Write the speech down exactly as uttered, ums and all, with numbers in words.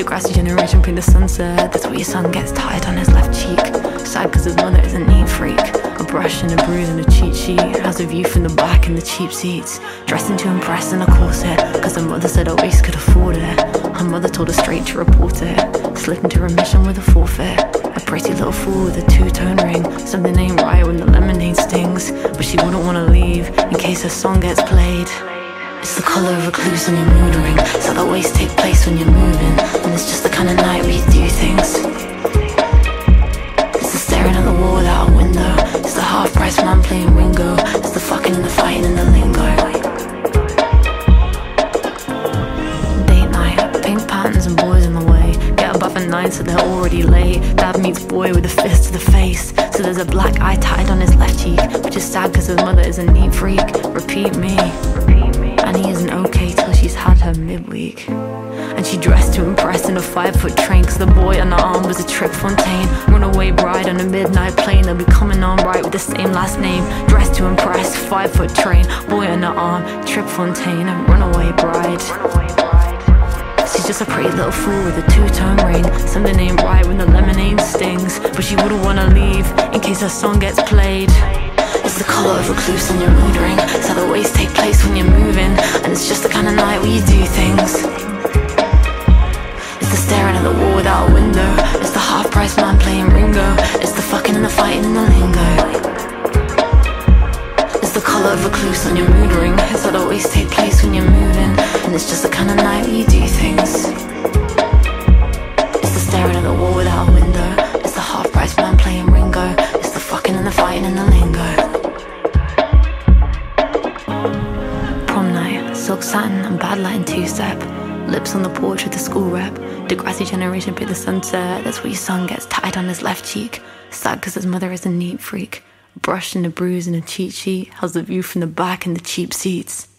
Degrassi generation pre the sunset. That's where your son gets tired on his left cheek. Sad cause his mother is a neat freak. A brush and a bruise and a cheat sheet. Has a view from the back in the cheap seats. Dressing to impress in a corset, cause her mother said her waist could afford it. Her mother told her straight to report it. Slip into remission with a forfeit. A pretty little fool with a two-tone ring. Something ain't right when the lemonade stings. But she wouldn't wanna leave in case her song gets played. It's the colour of a recluse on your mood ring. It's how the ways take place when you're moving. And it's just the kind of night we do things. It's the staring at the wall without a window. It's the half-price man playing Ringo. It's the fucking and the fighting and the lingo. Date night, pink patterns and boys in the way. Get above at nine so they're already late. Dad meets boy with a fist to the face. So there's a black eye tied on his left cheek, which is sad cause his mother is a neat freak. Repeat me. And he isn't okay till she's had her midweek. And she dressed to impress in a five-foot train, cause the boy on her arm was a Trip Fontaine. Runaway bride on a midnight plane. They'll be coming on right with the same last name. Dressed to impress, five-foot train. Boy on her arm, Trip Fontaine. Runaway bride. She's just a pretty little fool with a two-tone ring. Something ain't right when the lemonade stings. But she wouldn't wanna leave in case her song gets played. It's the colour of recluse on your mood ring. It's how the ways take place when you're moving. And it's just the kind of night where you do things. It's the staring at the wall without a window. It's the half-price man playing Ringo. It's the fucking and the fighting and the lingo. It's the colour of recluse on your mood ring. It's how the ways take place when you're moving. And it's just the kind of night where you do things. It's the staring at the wall without a window. It's the half-price man playing Ringo. It's the fucking and the fighting and the lingo. Silk satin and bad light and two-step. Lips on the porch with the school rep. Degrassi generation pick the sunset. That's where your son gets tied on his left cheek. Sad cause his mother is a neat freak. A brush and a bruise and a cheat sheet. How's the view from the back in the cheap seats.